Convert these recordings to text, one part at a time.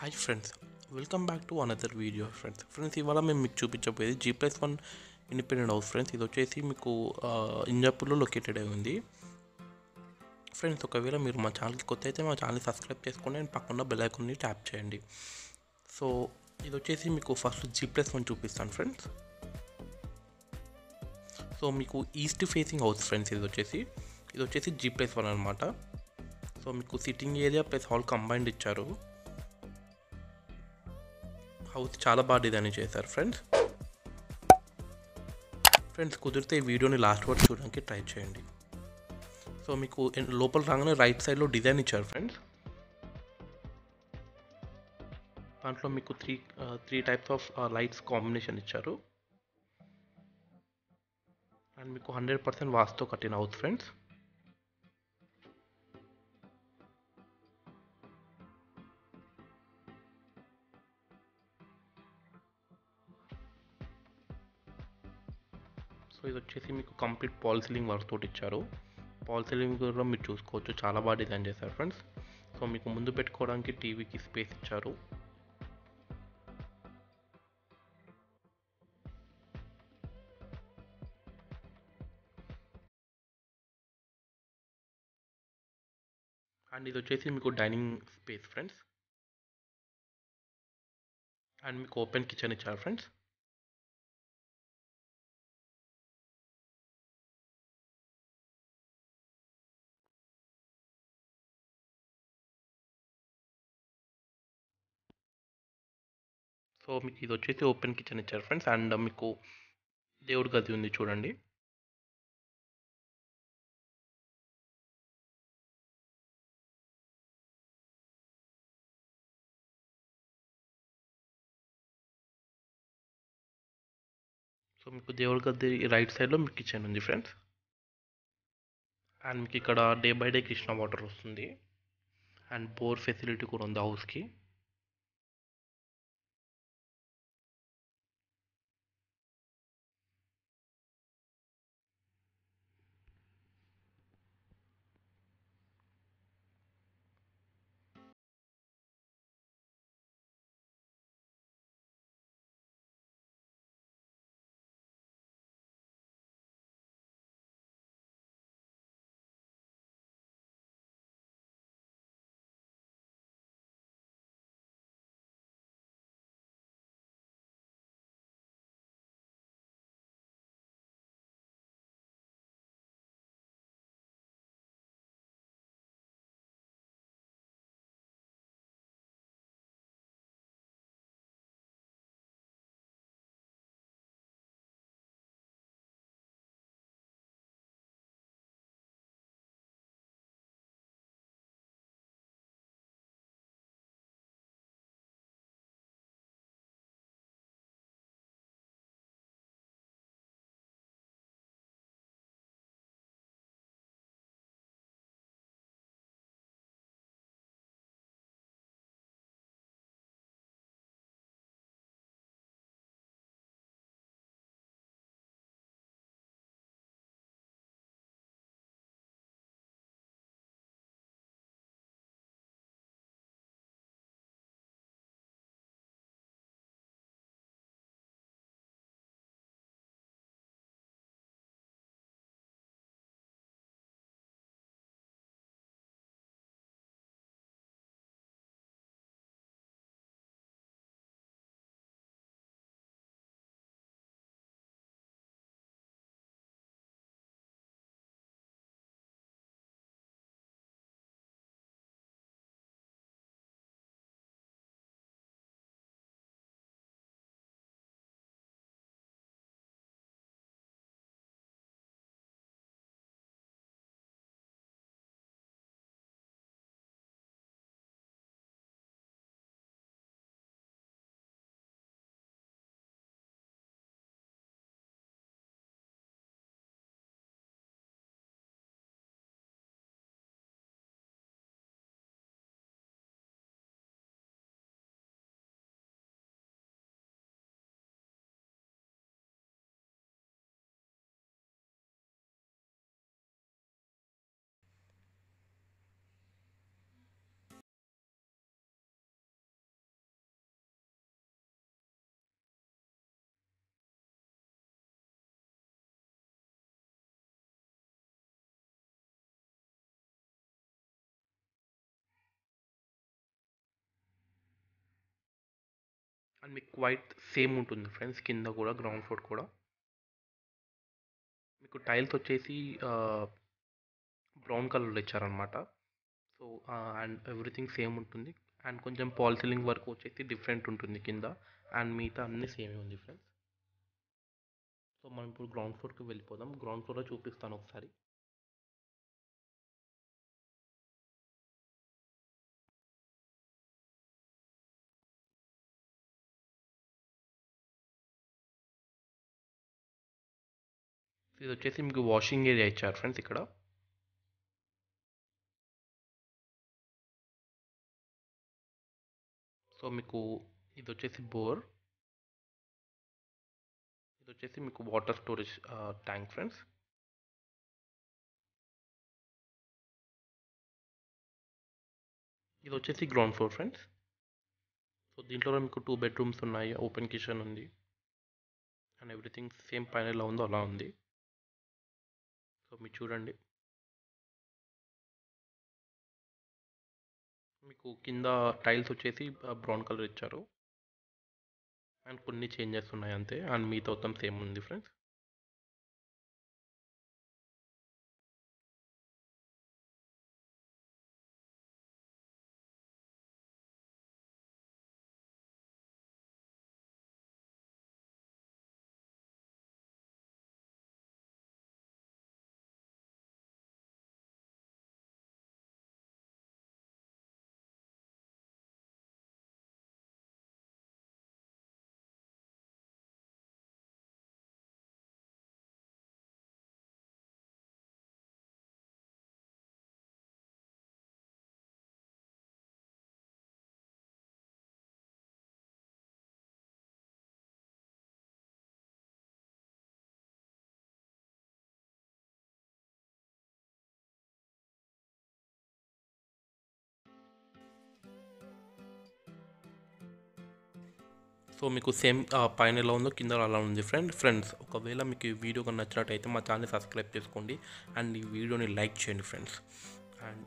Hi friends, welcome back to another video friends. Friends, ఇవాళ మేము మీకు చూపించబోయేది G+1 ఇండిపెండెంట్ హౌస్ ఫ్రెండ్స్. ఇది వచ్చేసి మీకు ఇంజాపూర్లో లొకేటెడ్ అయి ఉంది ఫ్రెండ్స్. ఒకవేళ మీరు మా ఛానల్కి కొత్త అయితే మా ఛానల్ని సబ్స్క్రైబ్ చేసుకోండి అండ్ పక్కన బెల్ ఐకాన్ని ట్యాప్ చేయండి. సో ఇది వచ్చేసి మీకు ఫస్ట్ G+1 చూపిస్తాను ఫ్రెండ్స్. సో మీకు ఈస్ట్ ఫేసింగ్ హౌస్ ఫ్రెండ్స్. ఇది వచ్చేసి G+1 అన్నమాట. సో మీకు sitting area plus hall combined ఇచ్చారు. హౌస్ చాలా బాగా డిజైన్ చేశారు ఫ్రెండ్స్. కుదిరితే ఈ వీడియోని లాస్ట్ వరకు చూడడానికి ట్రై చేయండి. సో మీకు లోపల రాగానే రైట్ సైడ్లో డిజైన్ ఇచ్చారు ఫ్రెండ్స్. దాంట్లో మీకు three types of lights combination ఇచ్చారు. అండ్ మీకు 100% వాస్తో కట్టిన హౌస్ ఫ్రెండ్స్. సో ఇది వచ్చేసి మీకు కంప్లీట్ పాల్ సీలింగ్ వర్క్ తోటి ఇచ్చారు. పాల్ సీలింగ్ కూడా మీరు చూసుకోవచ్చు, చాలా బాగా డిజైన్ చేశారు ఫ్రెండ్స్. సో మీకు ముందు పెట్టుకోవడానికి టీవీకి స్పేస్ ఇచ్చారు. అండ్ ఇది వచ్చేసి మీకు డైనింగ్ స్పేస్ ఫ్రెండ్స్. అండ్ మీకు ఓపెన్ కిచెన్ ఇచ్చారు ఫ్రెండ్స్. సో మీకు ఇది వచ్చేసి ఓపెన్ కిచెన్ ఇచ్చారు ఫ్రెండ్స్. అండ్ మీకు దేవుడి గది ఉంది చూడండి. సో మీకు దేవుడి గది రైట్ సైడ్లో మీకు కిచెన్ ఉంది ఫ్రెండ్స్. అండ్ మీకు ఇక్కడ day by day Krishna water వస్తుంది. అండ్ బోర్ ఫెసిలిటీ కూడా ఉంది హౌస్కి. అండ్ మీకు క్వైట్ సేమ్ ఉంటుంది ఫ్రెండ్స్, కింద కూడా గ్రౌండ్ ఫ్లోర్ కూడా మీకు టైల్స్ వచ్చేసి బ్రౌన్ కలర్లో ఇచ్చారనమాట. సో అండ్ ఎవ్రీథింగ్ సేమ్ ఉంటుంది అండ్ కొంచెం పాల్ సీలింగ్ వర్క్ వచ్చేసి డిఫరెంట్ ఉంటుంది కింద, అండ్ మిగతా అన్నీ సేమే ఉంది ఫ్రెండ్స్. సో మనం ఇప్పుడు గ్రౌండ్ ఫ్లోర్కి వెళ్ళిపోదాం. గ్రౌండ్ ఫ్లోర్లో చూపిస్తాను ఒకసారి. ఇది వచ్చేసి మీకు వాషింగ్ ఏరియా ఇచ్చారు ఫ్రెండ్స్ ఇక్కడ. సో మీకు ఇది వచ్చేసి బోర్, ఇది వచ్చేసి మీకు వాటర్ స్టోరేజ్ ట్యాంక్ ఫ్రెండ్స్. ఇది వచ్చేసి గ్రౌండ్ ఫ్లోర్ ఫ్రెండ్స్. సో దీంట్లో మీకు 2 బెడ్రూమ్స్ ఉన్నాయి, ఓపెన్ కిచెన్ ఉంది అండ్ ఎవ్రీథింగ్ సేమ్ పైన ఎలా ఉందో అలా ఉంది. సో మీరు చూడండి, మీకు కింద టైల్స్ వచ్చేసి బ్రౌన్ కలర్ ఇచ్చారు అండ్ కొన్ని చేంజెస్ ఉన్నాయి అంతే, అండ్ మిగతా మొత్తం సేమ్ ఉంది ఫ్రెండ్స్. సో మీకు సేమ్ పైన ఎలా ఉందో కింద అలా ఉంది ఫ్రెండ్స్. ఒకవేళ మీకు ఈ వీడియో కనుక నచ్చినట్టయితే మా ఛానల్ని సబ్స్క్రైబ్ చేసుకోండి అండ్ ఈ వీడియోని లైక్ చేయండి ఫ్రెండ్స్. అండ్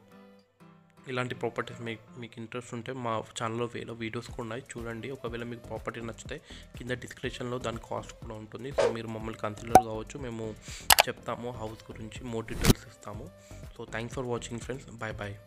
ఇలాంటి ప్రాపర్టీస్ మీకు ఇంట్రెస్ట్ ఉంటే మా ఛానల్లో వేరే వీడియోస్ కూడా ఉన్నాయి చూడండి. ఒకవేళ మీకు ప్రాపర్టీ నచ్చితే కింద డిస్క్రిప్షన్లో దాని కాస్ట్ కూడా ఉంటుంది. సో మీరు మమ్మల్ని కన్సిడర్ కావచ్చు, మేము చెప్తాము హౌస్ గురించి, మోర్ డీటెయిల్స్ ఇస్తాము. So thanks for watching friends, bye bye.